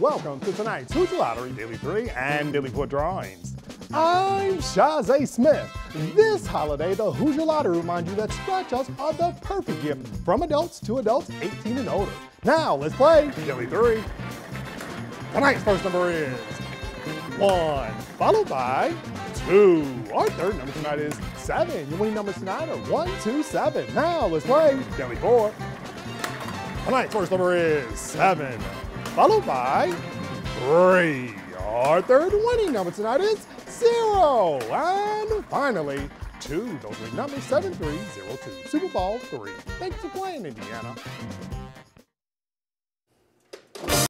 Welcome to tonight's Hoosier Lottery Daily 3 and Daily 4 drawings. I'm Shazé Smith. This holiday, the Hoosier Lottery reminds you that scratch offs are the perfect gift from adults to adults 18 and older. Now let's play Daily 3. Tonight's first number is 1, followed by 2. Our third number tonight is 7. Your winning numbers tonight are 1, 2, 7. Now let's play Daily 4. Tonight's first number is 7, followed by 3. Our third winning number tonight is 0. And finally, 2. Those winning numbers 7, 3, 0, 2. Super Bowl 3. Thanks for playing, Indiana.